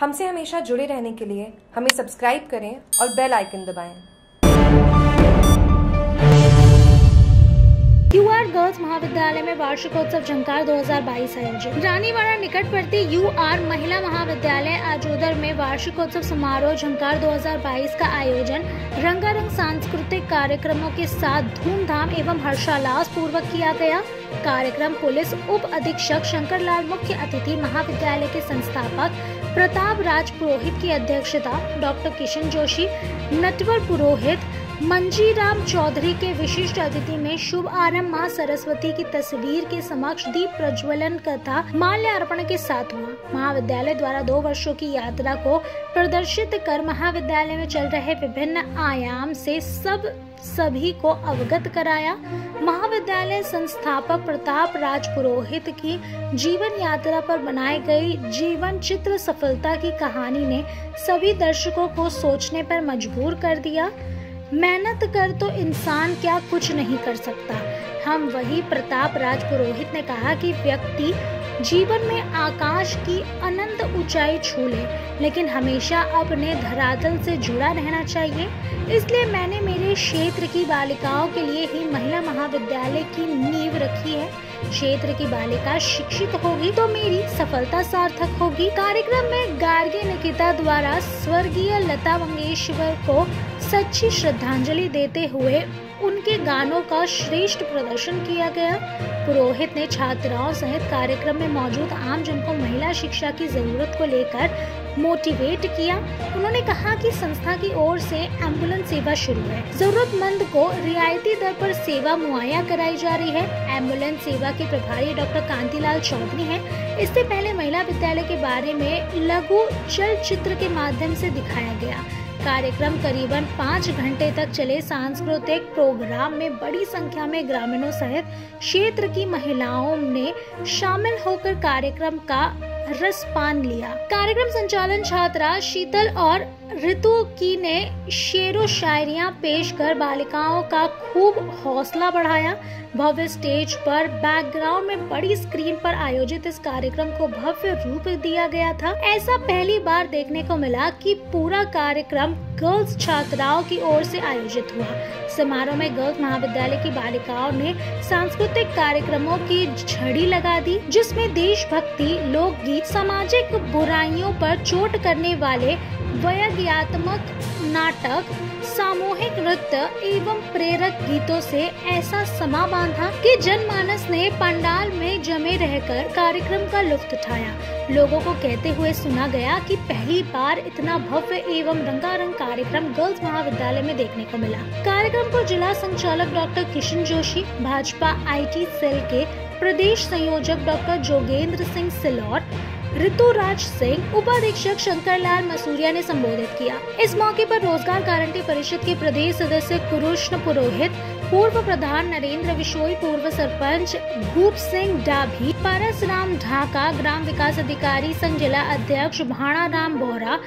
हमसे हमेशा जुड़े रहने के लिए हमें सब्सक्राइब करें और बेल आइकन दबाएं। यूआर महाविद्यालय में वार्षिकोत्सव झंकार 2022 आयोजित। रानीवाड़ा निकट पड़ती यूआर महिला महाविद्यालय आजोदर में वार्षिकोत्सव समारोह झंकार 2022 का आयोजन रंगारंग सांस्कृतिक कार्यक्रमों के साथ धूमधाम एवं हर्षोल्लास पूर्वक किया गया। कार्यक्रम पुलिस उप अधीक्षक शंकरलाल, मुख्य अतिथि महाविद्यालय के संस्थापक प्रताप राज पुरोहित की अध्यक्षता, डॉक्टर किशन जोशी, नटवर पुरोहित, मंजीराम चौधरी के विशिष्ट अतिथि में शुभ आरंभ मां सरस्वती की तस्वीर के समक्ष दीप प्रज्वलन तथा माल्यार्पण के साथ हुआ। महाविद्यालय द्वारा 2 वर्षों की यात्रा को प्रदर्शित कर महाविद्यालय में चल रहे विभिन्न आयाम से सभी को अवगत कराया। महाविद्यालय संस्थापक प्रताप राज पुरोहित की जीवन यात्रा पर बनाई गई जीवन चित्र सफलता की कहानी ने सभी दर्शकों को सोचने पर मजबूर कर दिया। मेहनत कर तो इंसान क्या कुछ नहीं कर सकता। हम वही प्रताप राज पुरोहित ने कहा कि व्यक्ति जीवन में आकाश की अनंत ऊंचाई छू ले, लेकिन हमेशा अपने धरातल से जुड़ा रहना चाहिए। इसलिए मैंने मेरे क्षेत्र की बालिकाओं के लिए ही महिला महाविद्यालय की नींव रखी है। क्षेत्र की बालिका शिक्षित होगी तो मेरी सफलता सार्थक होगी। कार्यक्रम में गार्गी निकिता द्वारा स्वर्गीय लता मंगेशकर को सच्ची श्रद्धांजलि देते हुए उनके गानों का श्रेष्ठ प्रदर्शन किया गया। पुरोहित ने छात्राओं सहित कार्यक्रम में मौजूद आमजन को महिला शिक्षा की जरूरत को लेकर मोटिवेट किया। उन्होंने कहा कि संस्था की ओर से एम्बुलेंस सेवा शुरू है, जरूरतमंद को रियायती दर पर सेवा मुहैया कराई जा रही है। एम्बुलेंस सेवा के प्रभारी डॉक्टर कांतिलाल चौधरी है। इससे पहले महिला विद्यालय के बारे में लघु चलचित्र के माध्यम से दिखाया गया। कार्यक्रम करीबन 5 घंटे तक चले। सांस्कृतिक प्रोग्राम में बड़ी संख्या में ग्रामीणों सहित क्षेत्र की महिलाओं ने शामिल होकर कार्यक्रम का रस पान लिया। कार्यक्रम संचालन छात्रा शीतल और ऋतु की ने शेरो शायरियां पेश कर बालिकाओं का खूब हौसला बढ़ाया। भव्य स्टेज पर बैकग्राउंड में बड़ी स्क्रीन पर आयोजित इस कार्यक्रम को भव्य रूप दिया गया था। ऐसा पहली बार देखने को मिला कि पूरा कार्यक्रम गर्ल्स छात्राओं की ओर से आयोजित हुआ। समारोह में गर्ल्स महाविद्यालय की बालिकाओं ने सांस्कृतिक कार्यक्रमों की झड़ी लगा दी, जिसमें देशभक्ति, लोकगीत, सामाजिक बुराइयों पर चोट करने वाले व्यंग्यात्मक नाटक, सामूहिक नृत्य एवं प्रेरक गीतों से ऐसा समा बांधा कि जनमानस ने पंडाल में जमे रहकर कार्यक्रम का लुत्फ उठाया। लोगों को कहते हुए सुना गया कि पहली बार इतना भव्य एवं रंगारंग कार्यक्रम गर्ल्स महाविद्यालय में देखने को मिला। कार्यक्रम को जिला संचालक doctor Kishan Joshi, Bhajpa IT cell के प्रदेश संयोजक डॉक्टर जोगेंद्र सिंह सिलोट, ऋतुराज सिंह, उपाधीक्षक शंकरलाल मसूरिया ने संबोधित किया। इस मौके पर रोजगार गारंटी परिषद के प्रदेश सदस्य कृष्ण पुरोहित, पूर्व प्रधान नरेंद्र विशोई, पूर्व सरपंच भूप सिंह डाभी, पारस राम ढाका, ग्राम विकास अधिकारी संघ जिला अध्यक्ष भणाराम बोरा,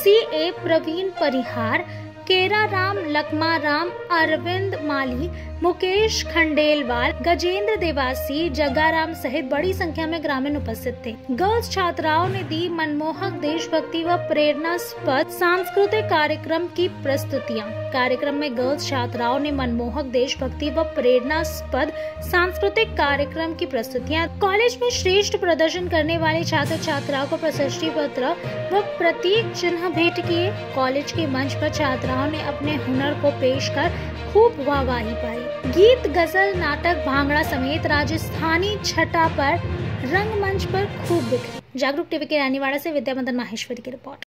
CA प्रवीण परिहार, केरा राम, लकमा राम, अरविंद माली, मुकेश खंडेलवाल, गजेंद्र देवासी, जगाराम सहित बड़ी संख्या में ग्रामीण उपस्थित थे। गर्ल्स छात्राओं ने दी मनमोहक देशभक्ति व प्रेरणास्पद सांस्कृतिक कार्यक्रम की प्रस्तुतियां। कार्यक्रम में गर्ल्स छात्राओं ने मनमोहक देशभक्ति व प्रेरणास्पद सांस्कृतिक कार्यक्रम की प्रस्तुतियां। कॉलेज में श्रेष्ठ प्रदर्शन करने वाले छात्र छात्राओं को प्रशस्ति पत्र व प्रतीक चिन्ह भेंट किए। कॉलेज के मंच पर छात्रा ने अपने हुनर को पेश कर खूब वाहवाही पाई। गीत, गजल, नाटक, भांगड़ा समेत राजस्थानी छटा पर रंगमंच पर खूब बिखरे। जागरूक टीवी के रानीवाड़ा से विद्या मंदिर माहेश्वरी की रिपोर्ट।